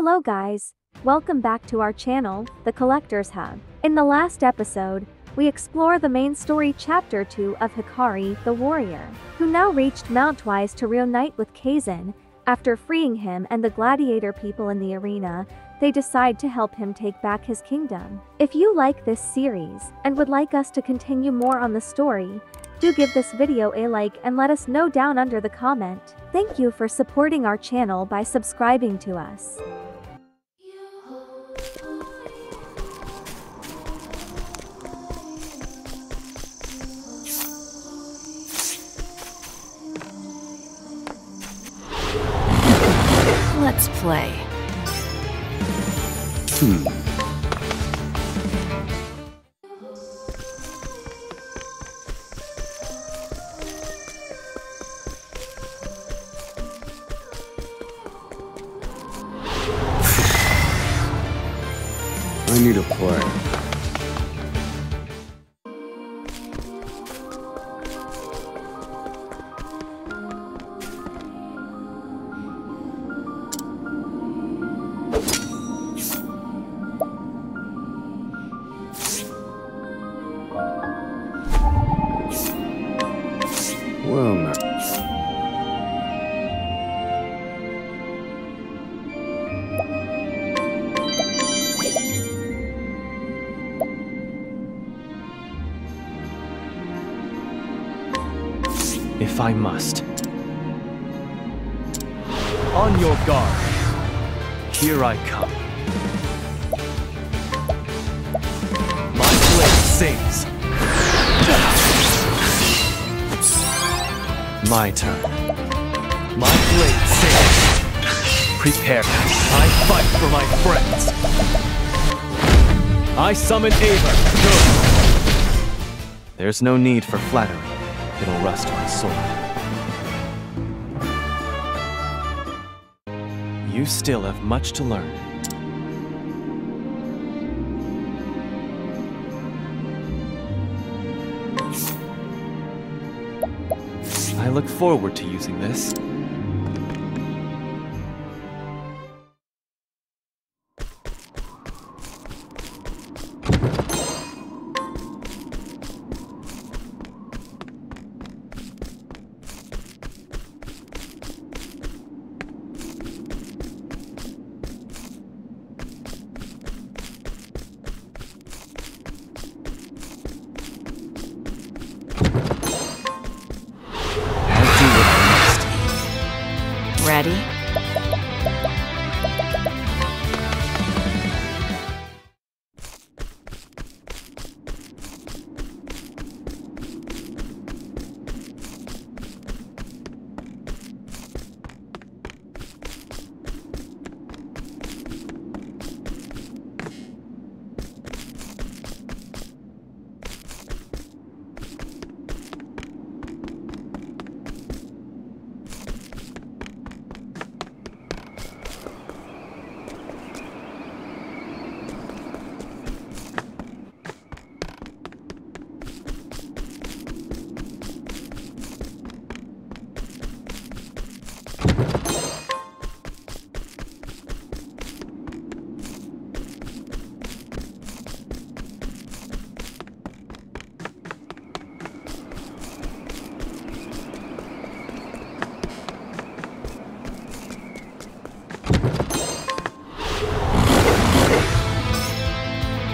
Hello guys, welcome back to our channel, The Collector's Hub. In the last episode, we explore the main story chapter 2 of Hikari, the warrior, who now reached Mount Wise to reunite with Kaizen. After freeing him and the gladiator people in the arena, they decide to help him take back his kingdom. If you like this series and would like us to continue more on the story, do give this video a like and let us know down under the comment. Thank you for supporting our channel by subscribing to us. Let's play. I need a play. Well, no. If I must. On your guard. Here I come. My blade sings. My turn. My blade sings. Prepare. I fight for my friends. I summon Ava. Go. There's no need for flattery. It'll rust my sword. You still have much to learn. I look forward to using this. Ready?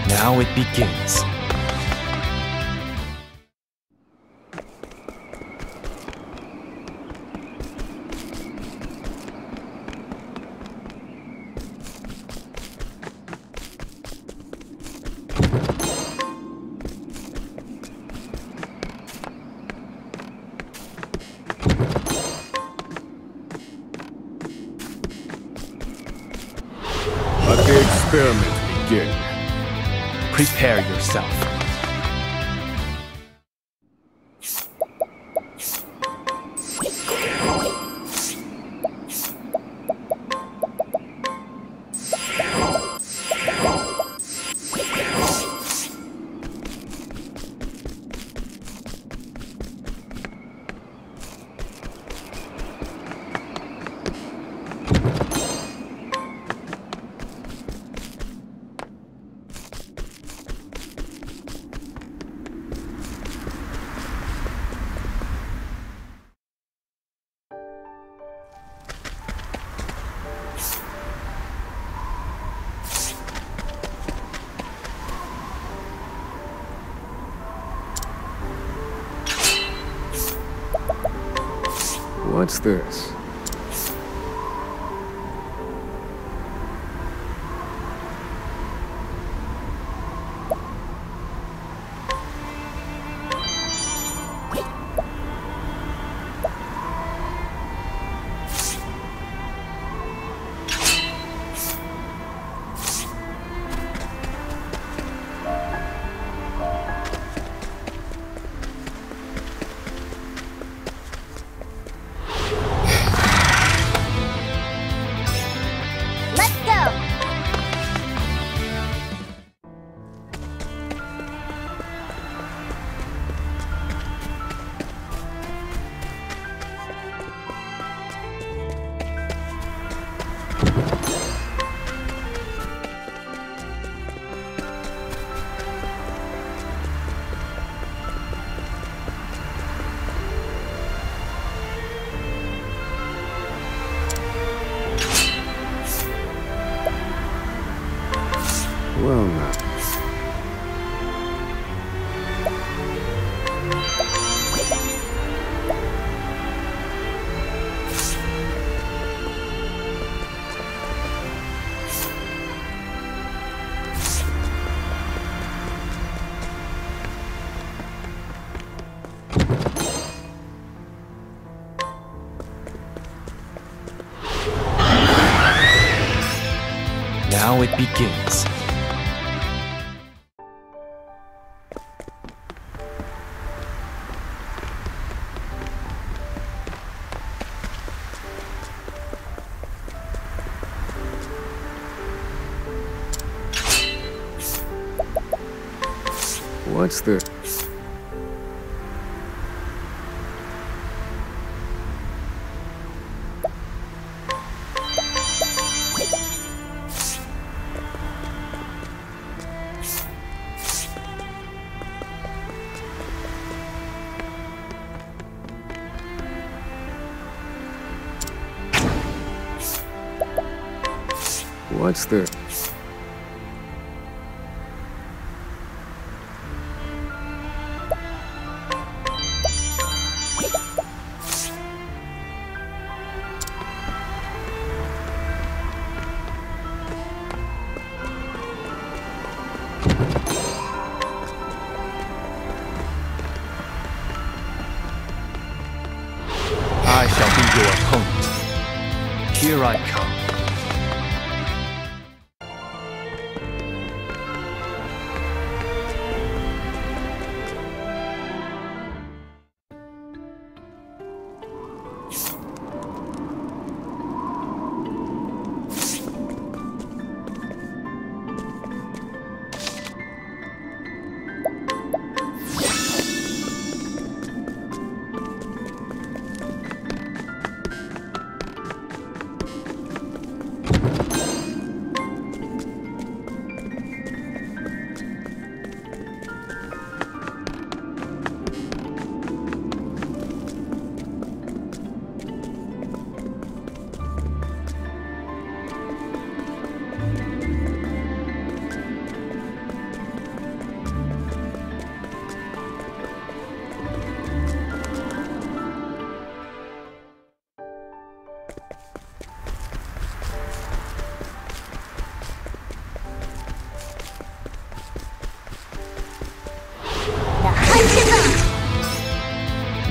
Now it begins. Let the experiment begin. Prepare yourself. What's this? Now it begins. What's this? What's this? I shall be your opponent. Here I come.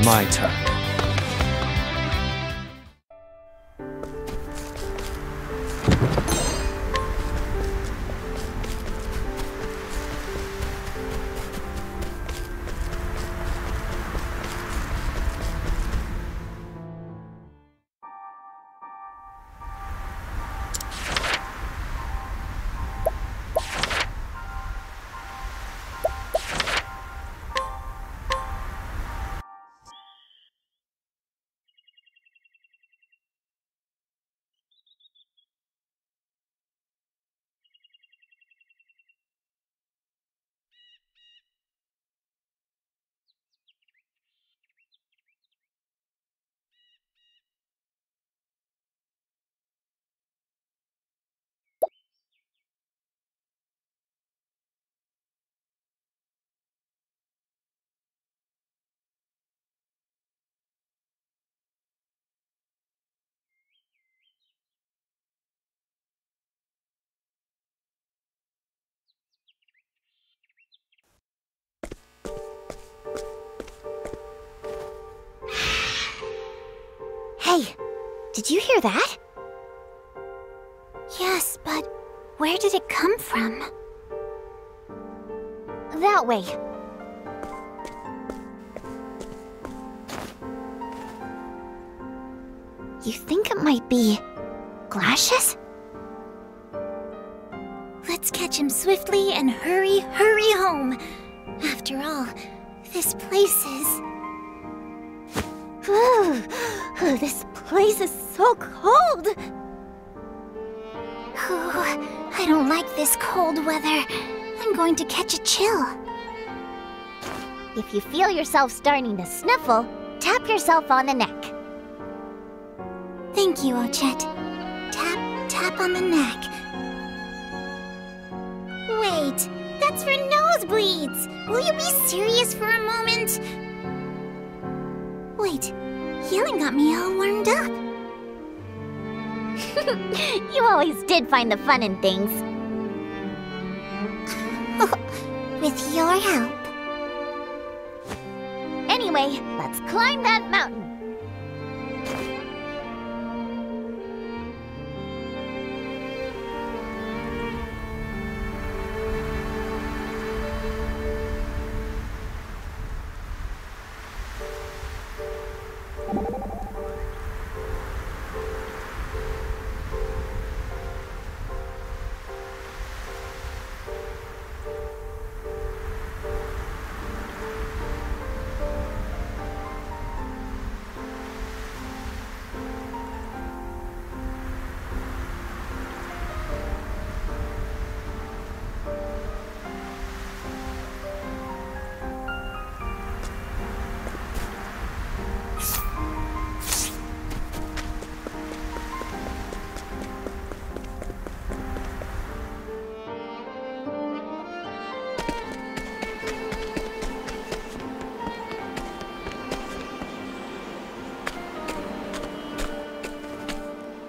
My turn. Did you hear that? Yes, but where did it come from? That way. You think it might be... Glacius? Let's catch him swiftly and hurry, hurry home! After all, this place is... Ooh, this place is so cold! Oh, I don't like this cold weather. I'm going to catch a chill. If you feel yourself starting to sniffle, tap yourself on the neck. Thank you, Ochette. Tap, tap on the neck. Wait, that's for nosebleeds! Will you be serious for a moment? Wait, yelling got me all warmed up. You always did find the fun in things. With your help. Anyway, let's climb that mountain.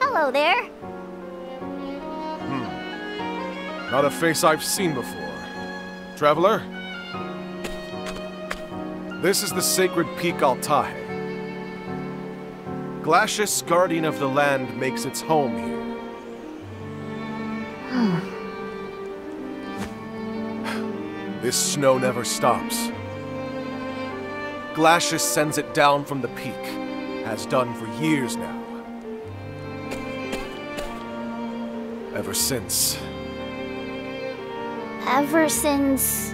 Hello there. Not a face I've seen before. Traveler? This is the sacred peak Altai. Glacius, guardian of the land, makes its home here. This snow never stops. Glacius sends it down from the peak, has done for years now. Ever since. Ever since...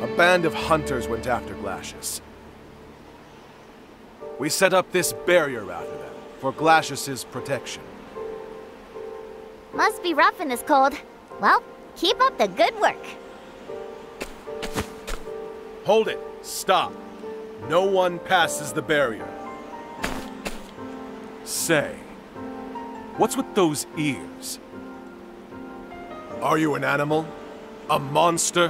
A band of hunters went after Glacius. We set up this barrier after them, for Glacius's protection. Must be rough in this cold. Well, keep up the good work. Hold it. Stop. No one passes the barrier. Say. What's with those ears? Are you an animal? A monster?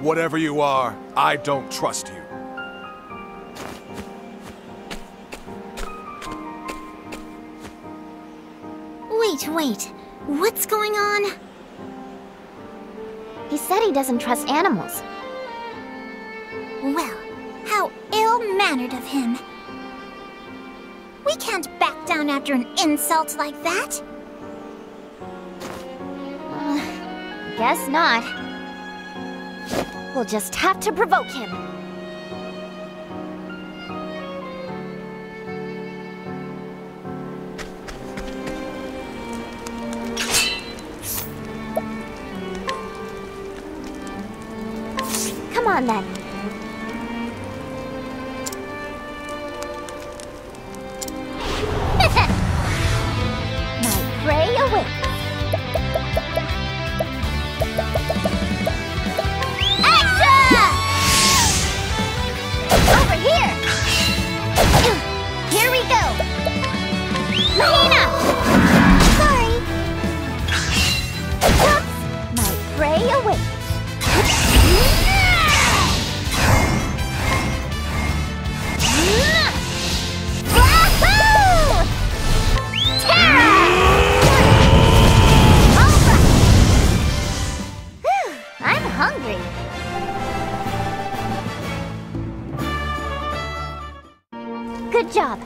Whatever you are, I don't trust you. Wait, wait. What's going on? He said he doesn't trust animals. Well, how ill-mannered of him. We can't back down after an insult like that. Guess not. We'll just have to provoke him. Come on then. Good job.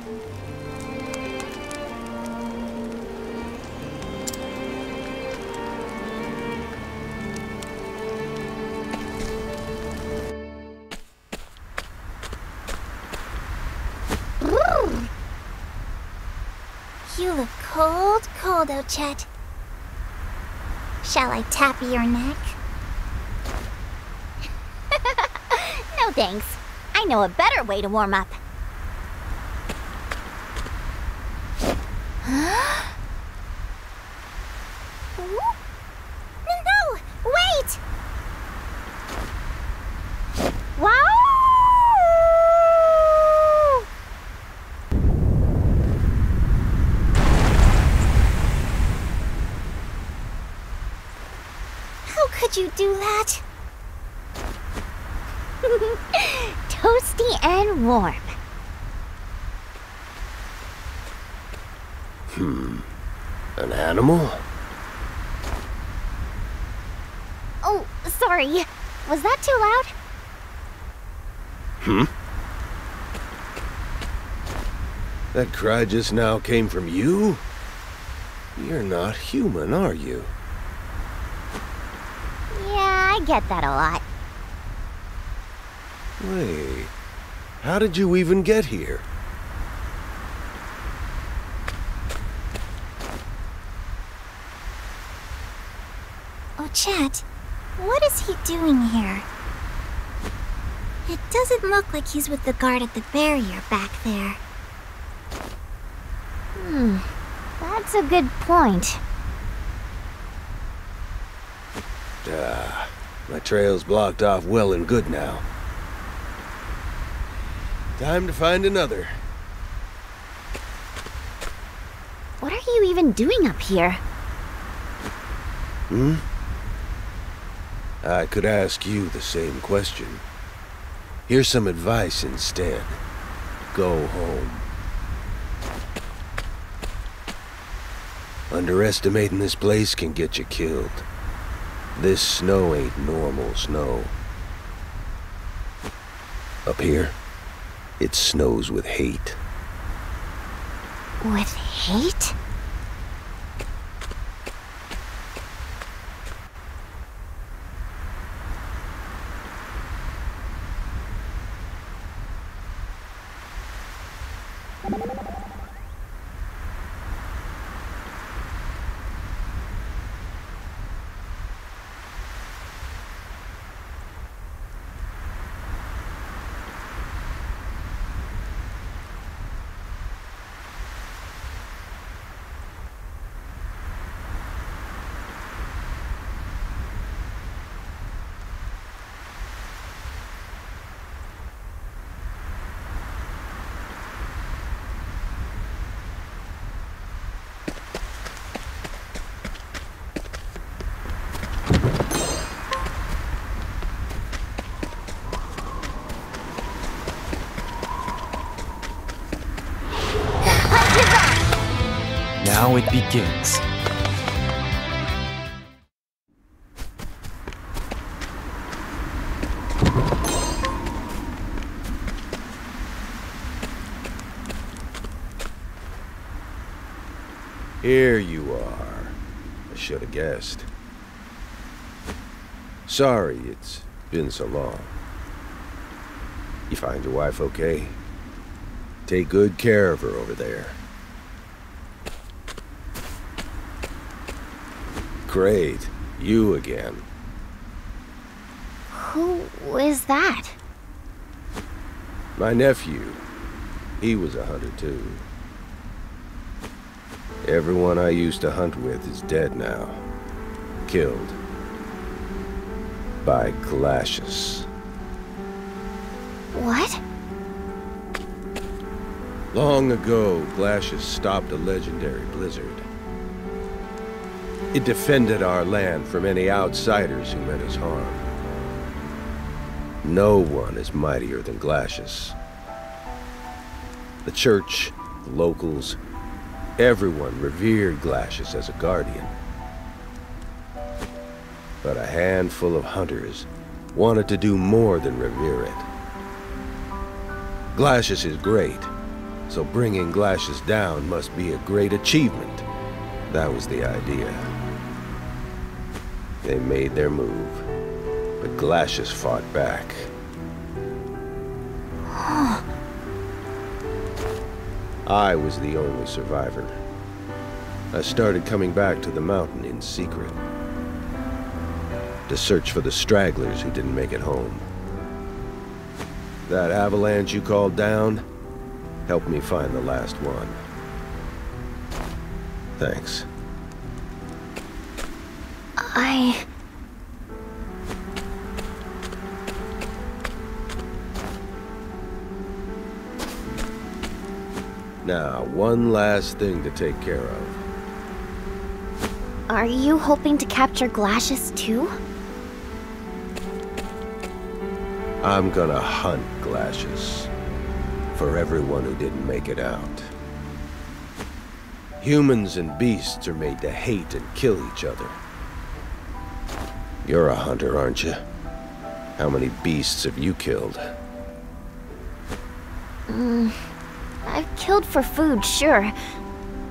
You look cold, cold, Ochette. Shall I tap your neck? No thanks. I know a better way to warm up. No! Wait! Wow! How could you do that? Toasty and warm. An animal? Oh, sorry. Was that too loud? That cry just now came from you? You're not human, are you? Yeah, I get that a lot. Wait, how did you even get here? Ochette, what is he doing here? It doesn't look like he's with the guard at the barrier back there. That's a good point. My trail's blocked off well and good now. Time to find another. What are you even doing up here? I could ask you the same question. Here's some advice instead. Go home. Underestimating this place can get you killed. This snow ain't normal snow. Up here, it snows with hate. With hate? Now it begins. Here you are. I should have guessed. Sorry it's been so long. You find your wife okay? Take good care of her over there. Great. You again. Who is that? My nephew. He was a hunter too. Everyone I used to hunt with is dead now. Killed. By Glacius. What? Long ago, Glacius stopped a legendary blizzard. It defended our land from any outsiders who meant us harm. No one is mightier than Glacius. The church, the locals, everyone revered Glacius as a guardian. But a handful of hunters wanted to do more than revere it. Glacius is great, so bringing Glacius down must be a great achievement. That was the idea. They made their move, but Glacius fought back. I was the only survivor, I started coming back to the mountain in secret. To search for the stragglers who didn't make it home. That avalanche you called down helped me find the last one. Thanks. Now, one last thing to take care of. Are you hoping to capture Glacius too? I'm gonna hunt Glacius. For everyone who didn't make it out. Humans and beasts are made to hate and kill each other. You're a hunter, aren't you? How many beasts have you killed? I've killed for food, sure.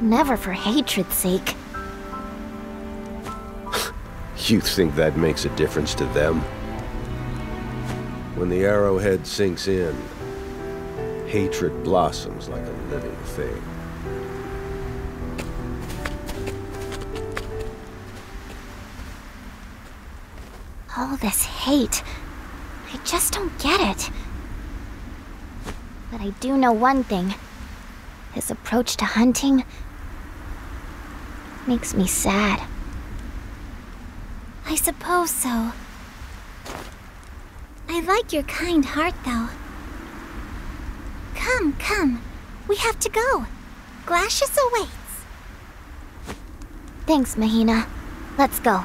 Never for hatred's sake. You think that makes a difference to them? When the arrowhead sinks in, hatred blossoms like a living thing. All this hate, I just don't get it. But I do know one thing. His approach to hunting makes me sad. I suppose so. I like your kind heart, though. Come, come. We have to go. Glacius awaits. Thanks, Mahina. Let's go.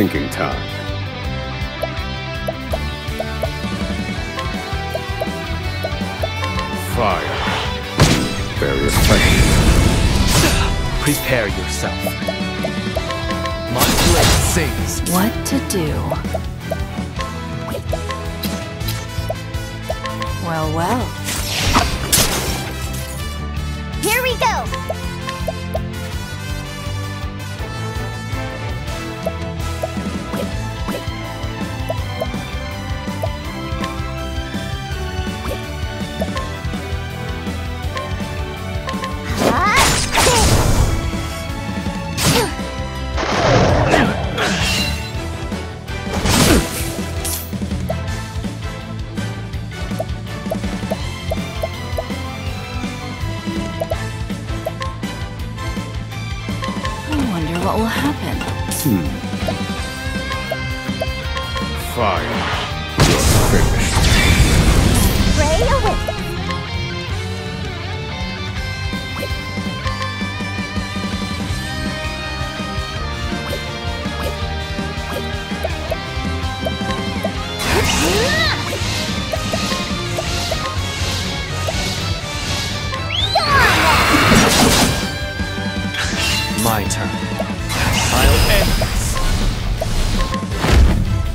Thinking time. Fire. Barrier plane. Prepare yourself. My blade sings. What to do? Well, well. Here we go.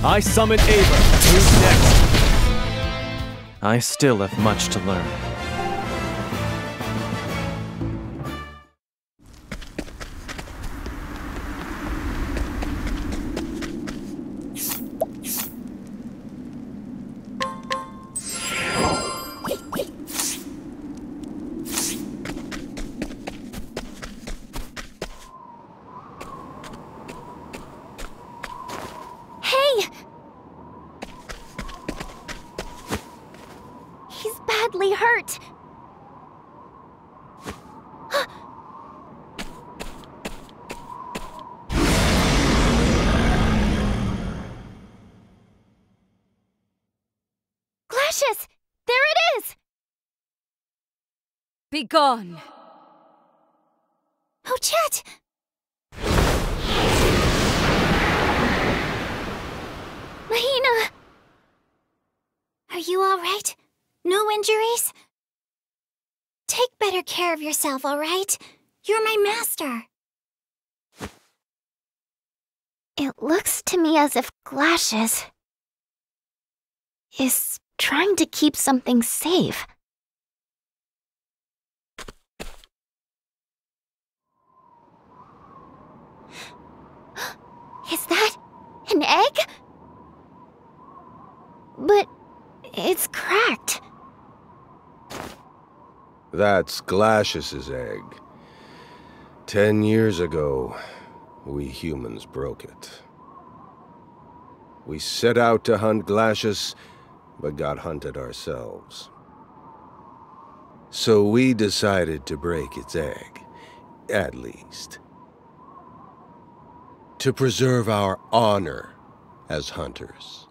I summon Ava. Who's next? I still have much to learn. Badly hurt. Begone! Ochette! Mahina! Are you alright? No injuries? Take better care of yourself, alright? You're my master. It looks to me as if Glacius is trying to keep something safe. Is that an egg? But it's cracked. That's Glacius's egg. 10 years ago, we humans broke it. We set out to hunt Glacius, but got hunted ourselves. So we decided to break its egg, at least. To preserve our honor as hunters.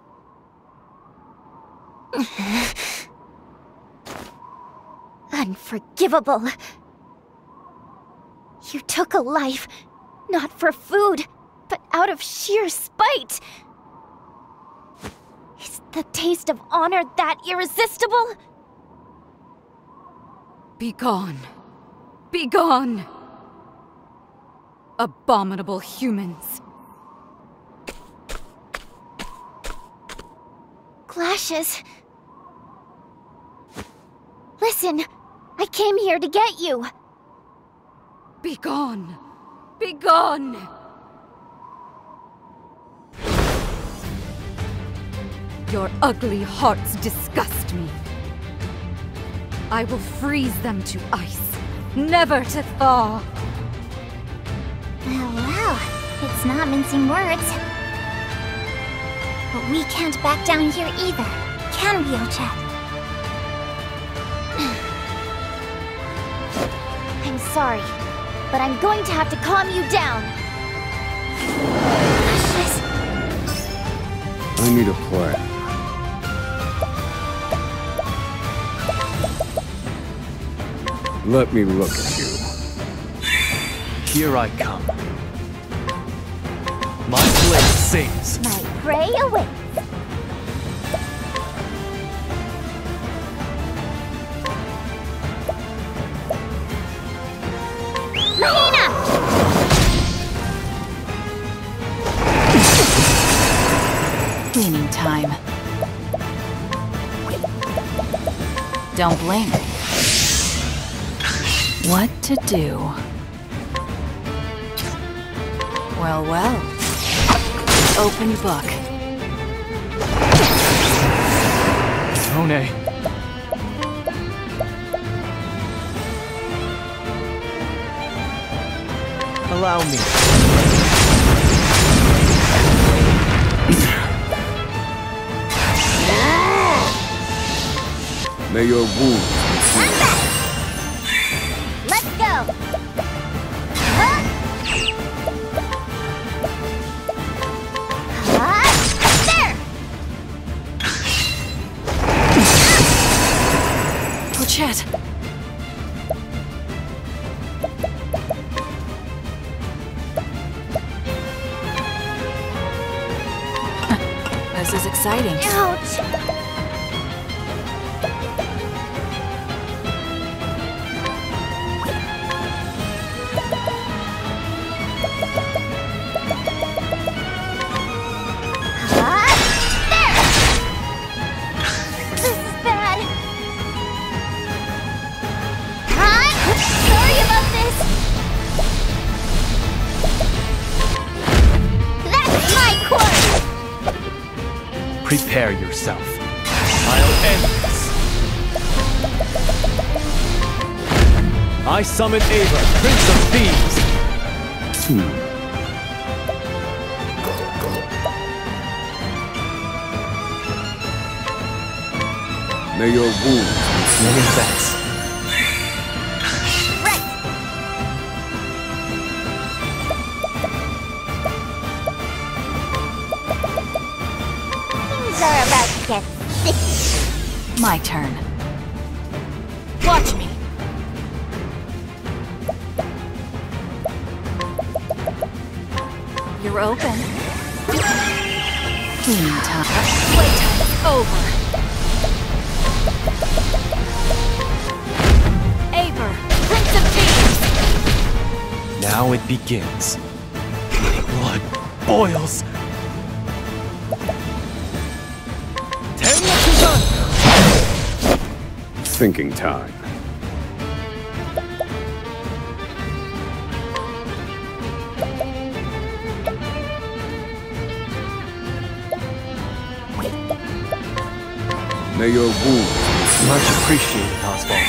Unforgivable. You took a life, not for food, but out of sheer spite. Is the taste of honor that irresistible? Begone. Begone. Abominable humans. Glacius. Listen, I came here to get you. Begone. Begone. Your ugly hearts disgust me. I will freeze them to ice, never to thaw. Well, well, it's not mincing words. But we can't back down here either, can we, Ochette? I'm sorry, but I'm going to have to calm you down. I need a plan. Let me look at you. Here I come. My blade sings. My prey awaits. Mahina! Gaining time. Don't blame me. What to do? Well, well. Open book. Oh, nay. Allow me. May your wounds be healed. I'm back. Let's go. Huh? Chat. This is exciting. Ouch. Prepare yourself. I'll end this. I summon Ava, Prince of Thieves. May your wounds be many thanks. My turn. Watch me. are open. Meantime, our playtime is over. Ava, Prince of Thieves! Now it begins. My blood boils. Thinking time. May your wounds be much appreciated, Oswald.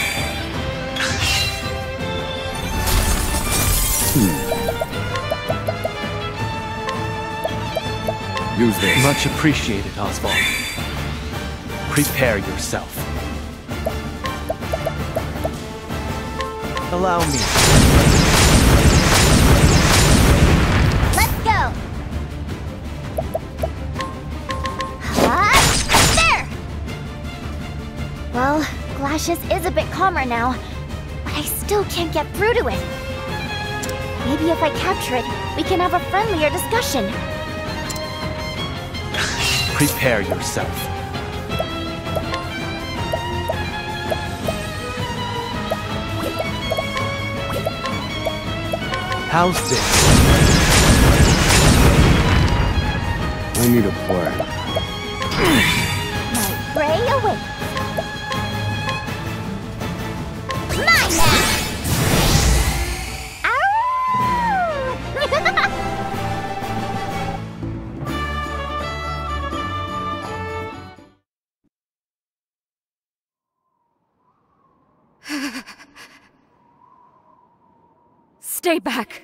Use this. Much appreciated, Oswald. Prepare yourself. Allow me. Let's go. There. Well, Glacius is a bit calmer now, but I still can't get through to it. Maybe if I capture it, we can have a friendlier discussion. Prepare yourself. How's this? I need a plan. My prey awaits. Mine now! Ow! Stay back.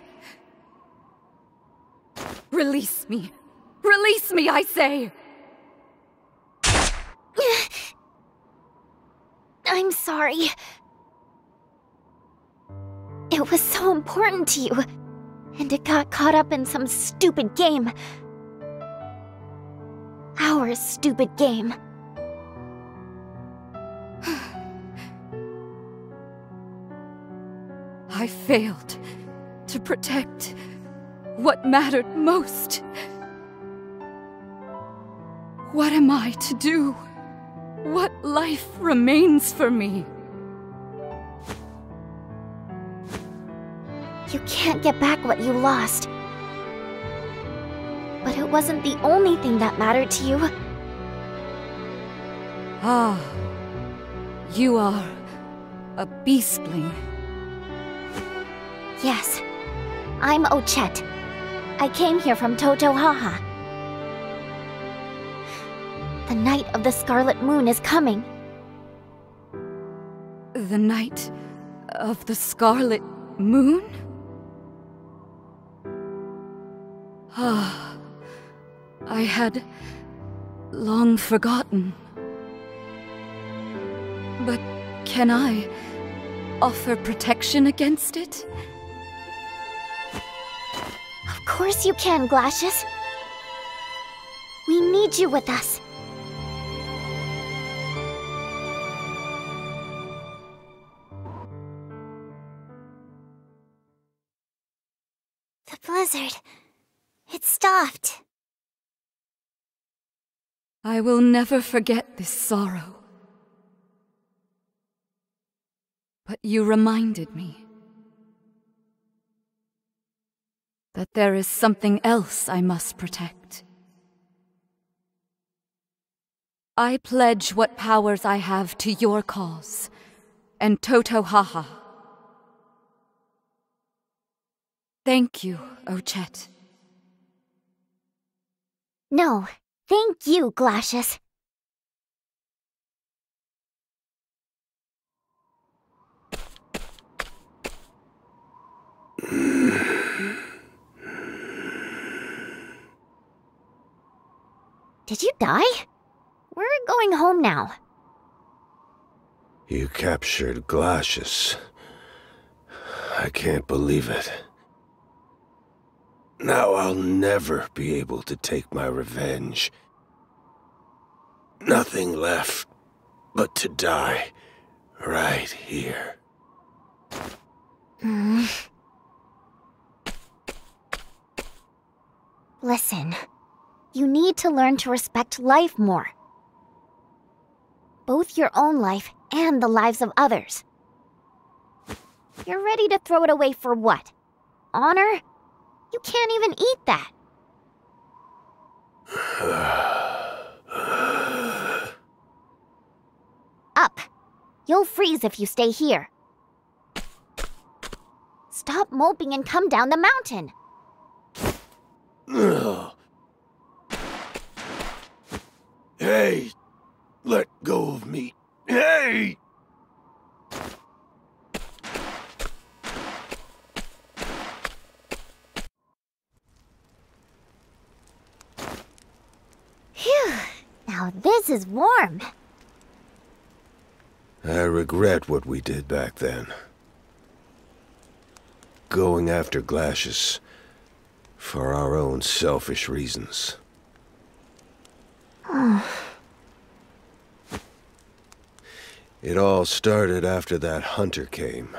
Release me! Release me, I say! I'm sorry. It was so important to you, and it got caught up in some stupid game. Our stupid game. I failed to protect what mattered most. What am I to do? What life remains for me? You can't get back what you lost. But it wasn't the only thing that mattered to you. Ah, you are a beastling. Yes, I'm Ochette. I came here from Toto Haha. The night of the Scarlet Moon is coming. The night of the Scarlet Moon? Ah, I had long forgotten. But can I offer protection against it? Of course you can, Glacius. We need you with us. The blizzard. It stopped. I will never forget this sorrow. But you reminded me that there is something else I must protect. I pledge what powers I have to your cause, and Toto Haha. Thank you, Ochette. No, thank you, Glacius. Did you die? We're going home now. You captured Glacius. I can't believe it. Now I'll never be able to take my revenge. Nothing left but to die right here. lesson. You need to learn to respect life more. Both your own life and the lives of others. You're ready to throw it away for what? Honor? You can't even eat that. Up. You'll freeze if you stay here. Stop moping and come down the mountain. Hey! Let go of me. Hey! Phew. Now this is warm. I regret what we did back then. Going after Glacius for our own selfish reasons. It all started after that hunter came.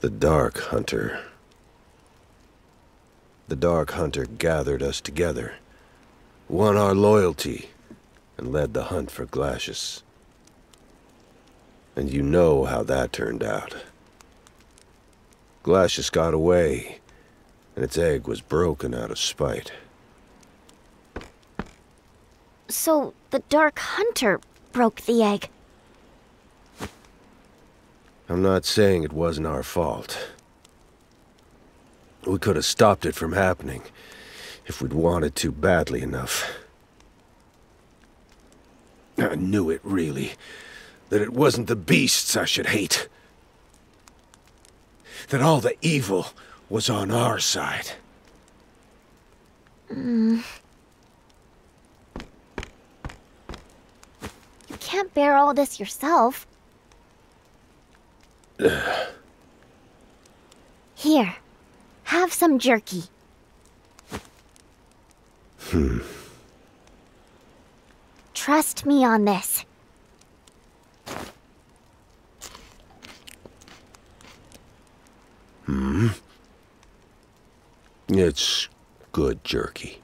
The Dark Hunter. The Dark Hunter gathered us together, won our loyalty, and led the hunt for Glacius. And you know how that turned out. Glacius got away, and its egg was broken out of spite. So, the Dark Hunter broke the egg. I'm not saying it wasn't our fault. We could have stopped it from happening, if we'd wanted to badly enough. I knew it, really. That it wasn't the beasts I should hate. That all the evil was on our side. You can't bear all this yourself. Here, have some jerky. Trust me on this. It's good jerky.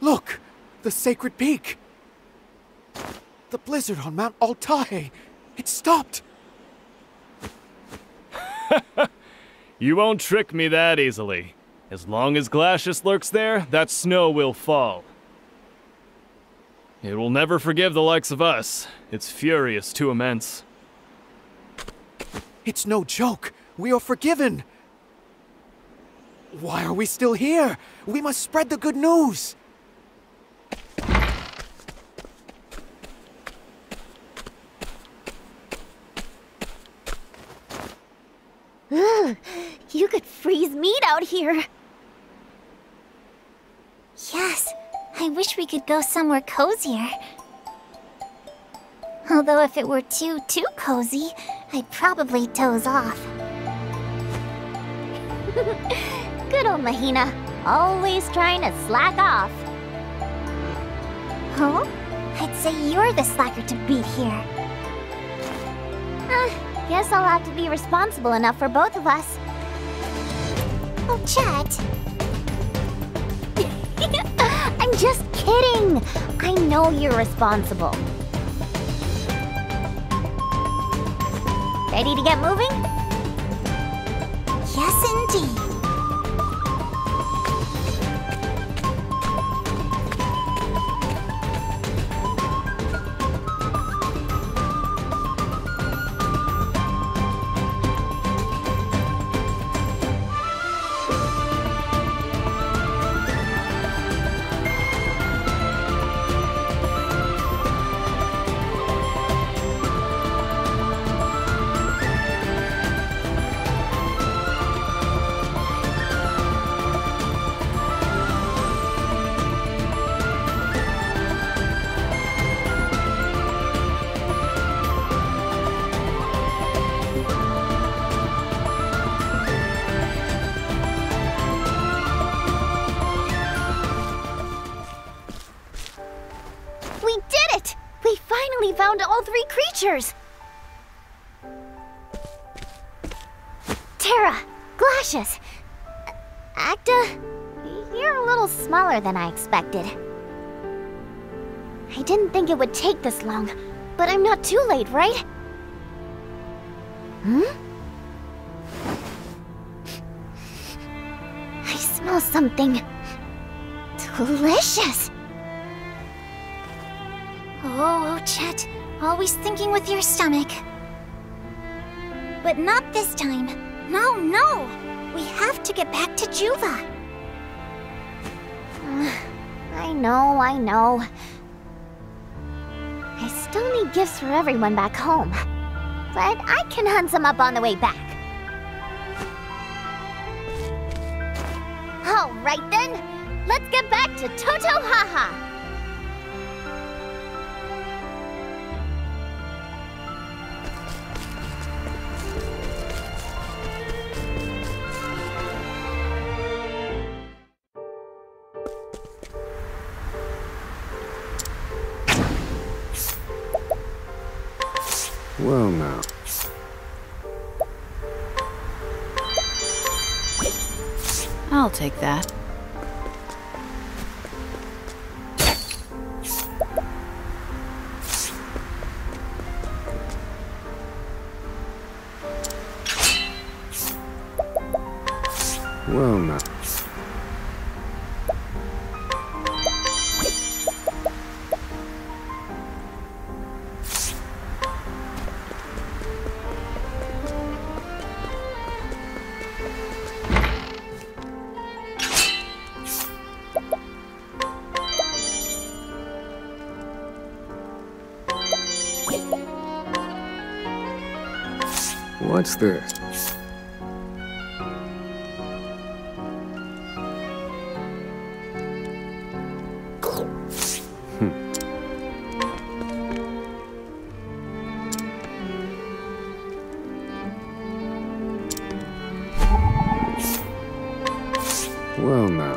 Look! The Sacred Peak! The blizzard on Mount Altai! It stopped! You won't trick me that easily. As long as Glacius lurks there, that snow will fall. It will never forgive the likes of us. Its fury is too immense. It's no joke. We are forgiven. Why are we still here? We must spread the good news. Ugh, you could freeze meat out here. Yes. I wish we could go somewhere cozier. Although if it were too cozy, I'd probably doze off. Good old Mahina, always trying to slack off. Huh? I'd say you're the slacker to beat here. Guess I'll have to be responsible enough for both of us. Ochette! I'm just kidding! I know you're responsible. Ready to get moving? Yes, indeed. found all three creatures! Terra, Glacius, Acta, you're a little smaller than I expected. I didn't think it would take this long, but I'm not too late, right? I smell something... delicious! Oh, Ochette, always thinking with your stomach. But not this time. No, no! We have to get back to Juva! I know. I still need gifts for everyone back home. But I can hunt some up on the way back. Alright then, let's get back to Toto Haha! Well now. I'll take that. Well now. What's this? Well now.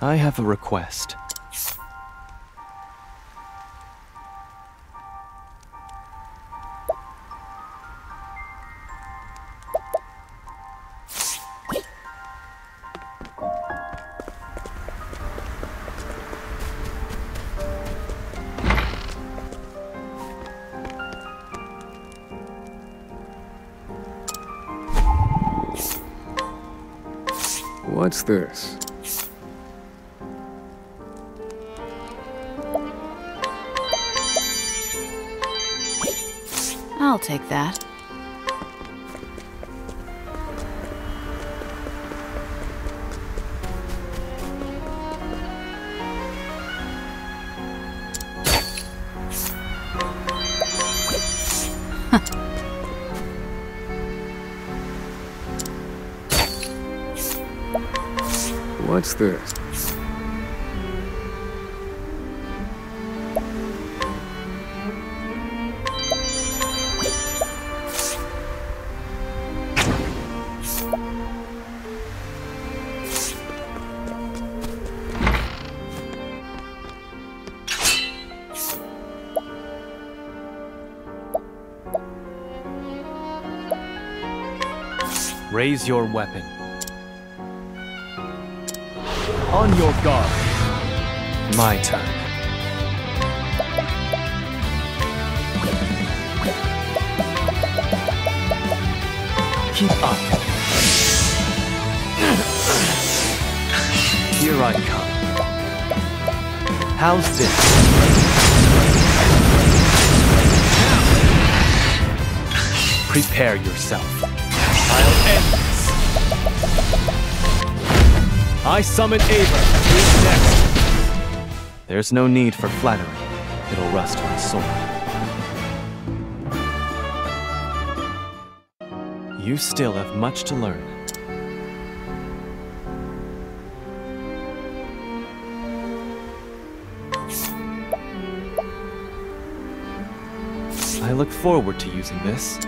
I have a request. What's this? I'll take that. What's this? Raise your weapon. On your guard. My turn. Keep up. Here I come. How's this? Prepare yourself. I'll end this. I summon Ava. Who's next? There's no need for flattery. It'll rust my sword. You still have much to learn. I look forward to using this.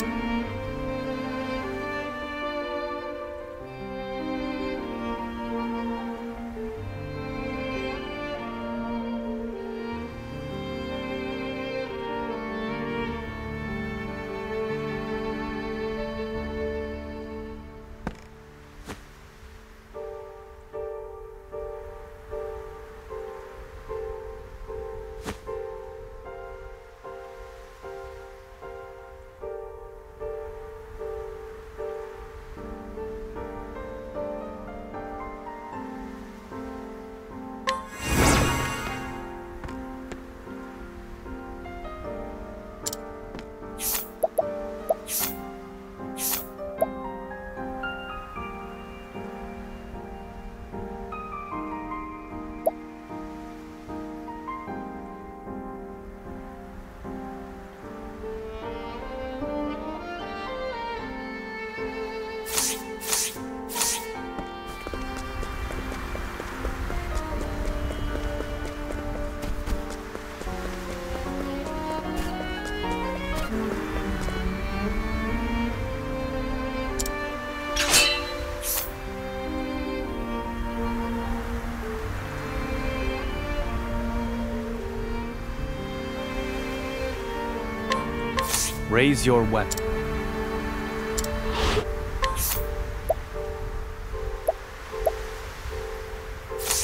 Raise your weapon.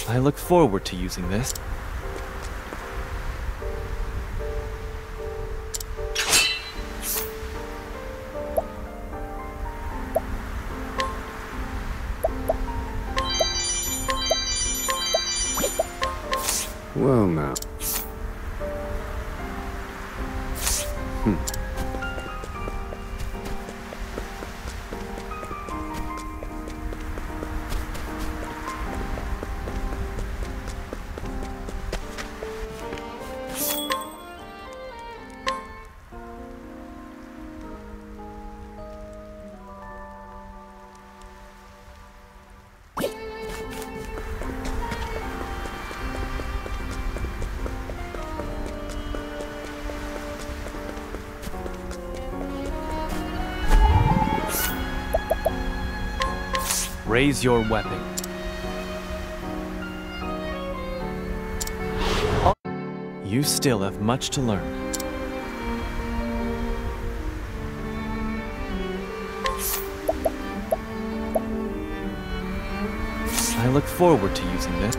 I look forward to using this. Well, now. Raise your weapon. You still have much to learn. I look forward to using this.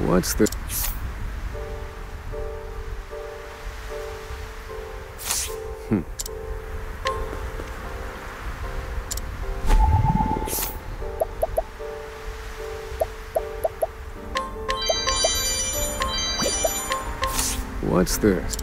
What's this? What's this?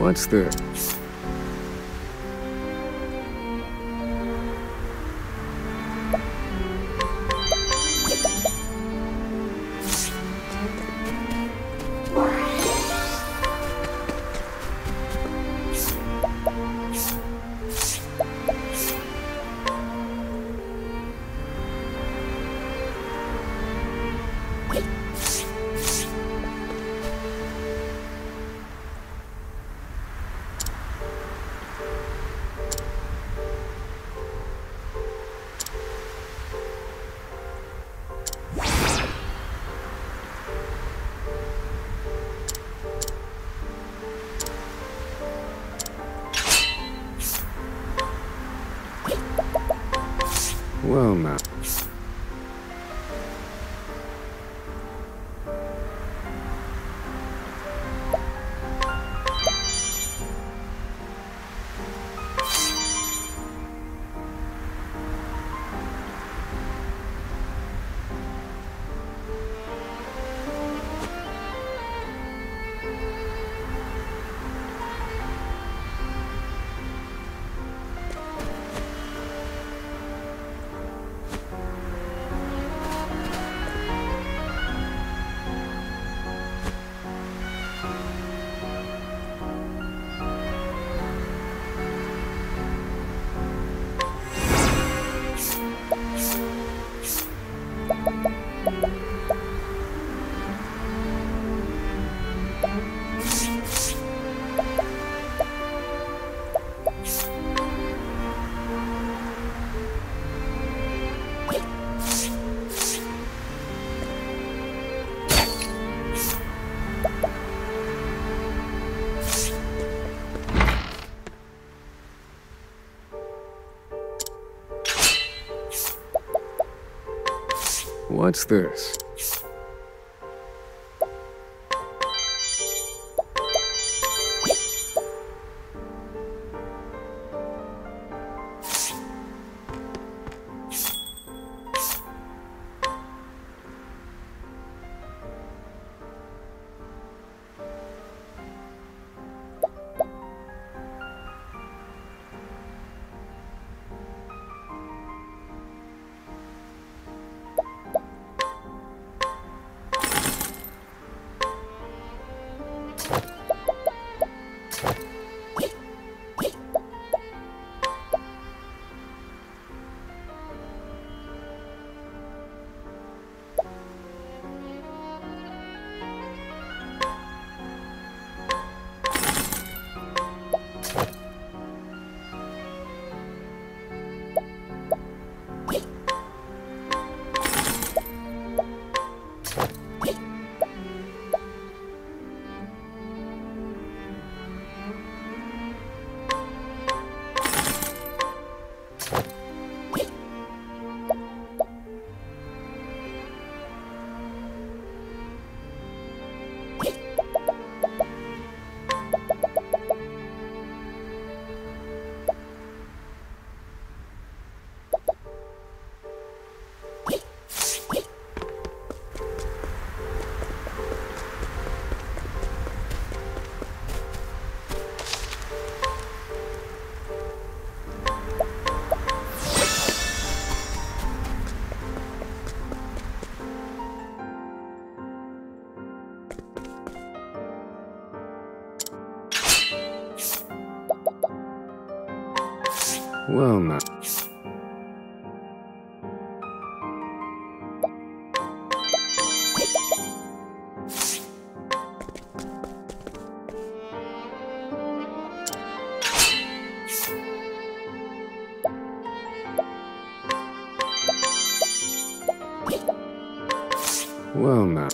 What's this? Well, now. What's this? Well, now. Well, now.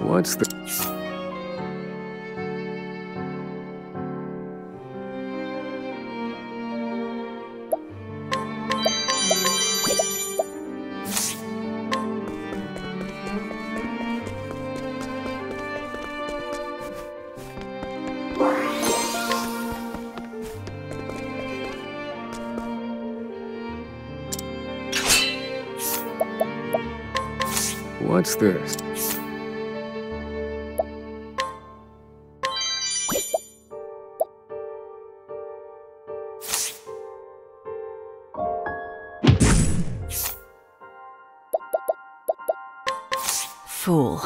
What's the... What's this? Fool.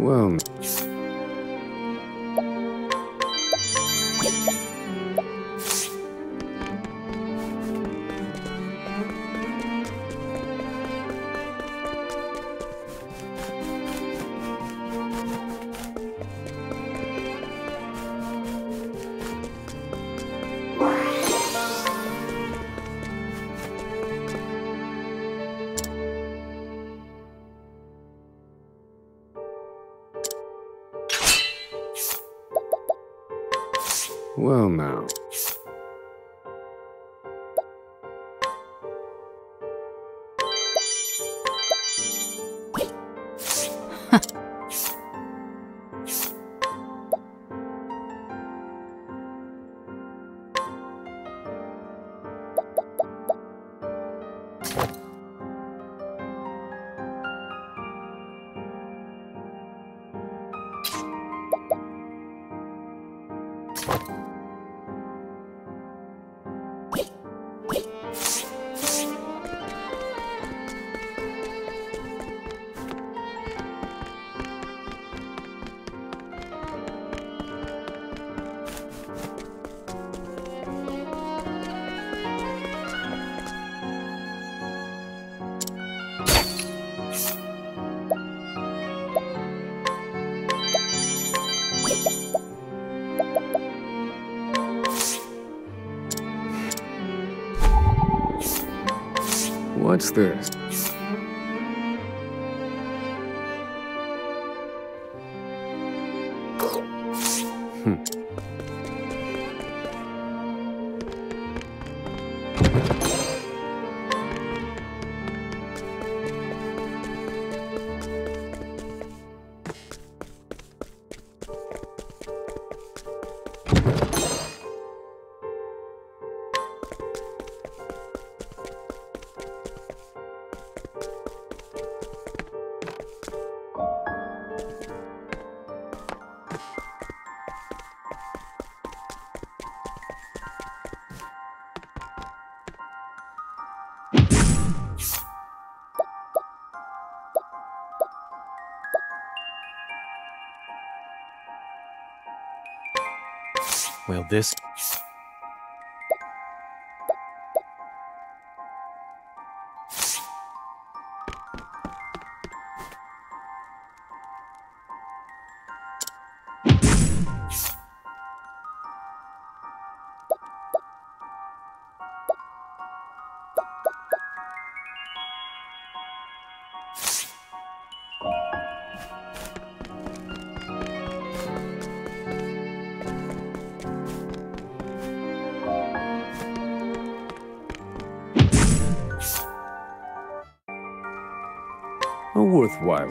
Well... now. What's this? Well, this... Worthwhile.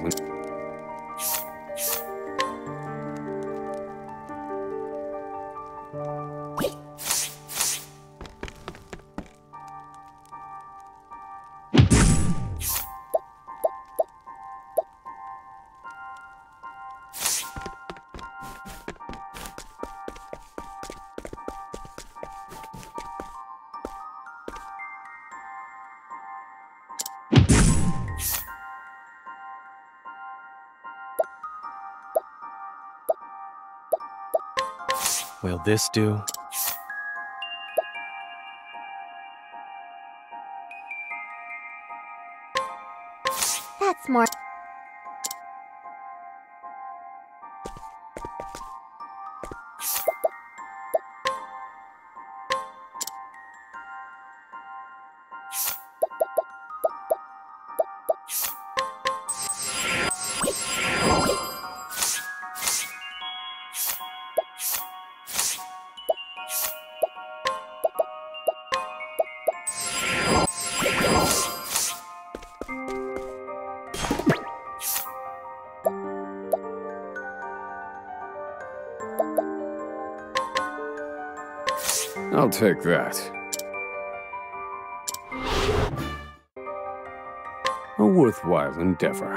Will this do? That's more. I'll take that. A worthwhile endeavor.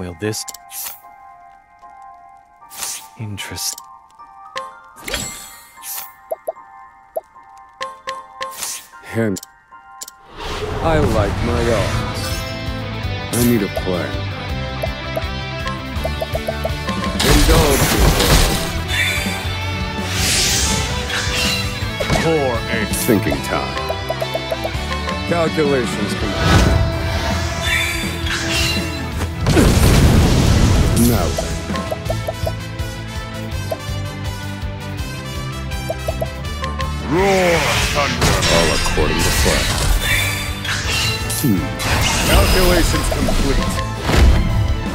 Will this... interest... Him. I like my odds. I need a plan. Indulge me. Poor ain't thinking time. Calculations complete. Now then. Roar, thunder! All according to plan. Calculations complete.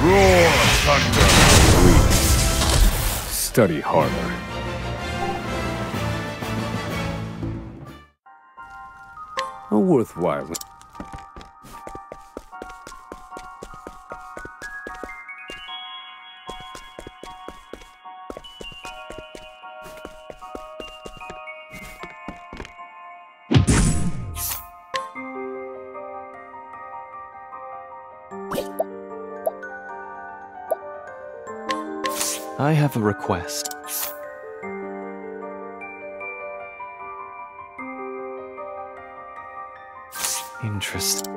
Roar, thunder! Please. Study harder. A worthwhile... I have a request. Interest.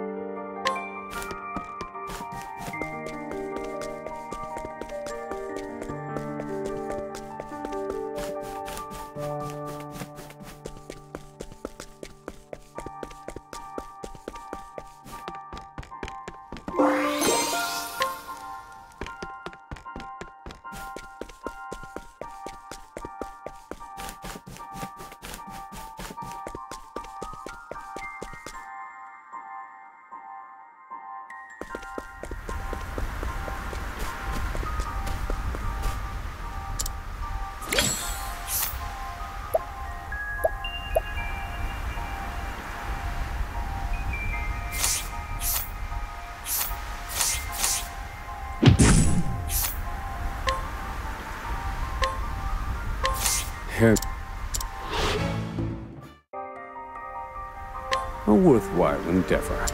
A worthwhile endeavor.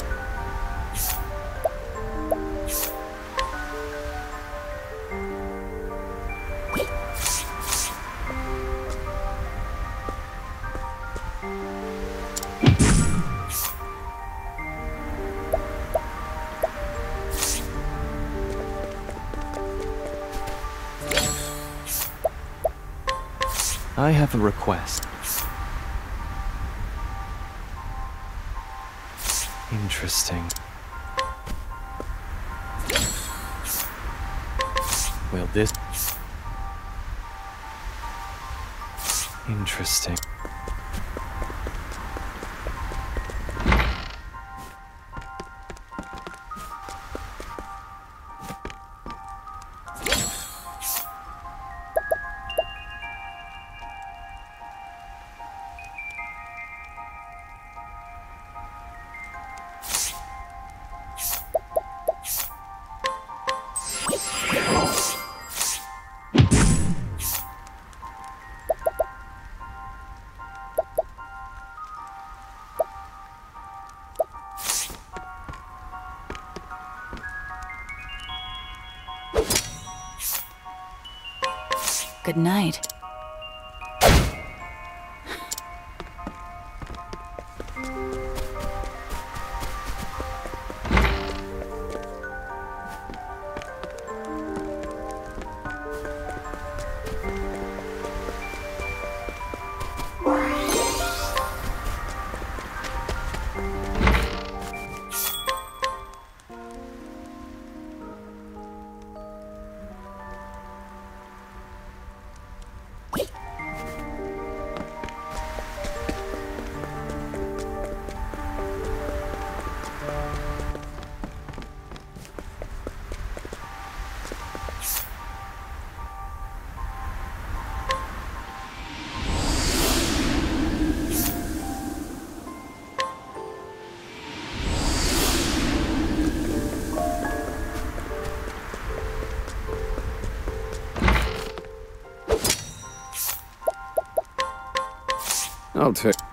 I have a request. Interesting. Will this... Interesting. Good night. I'll take...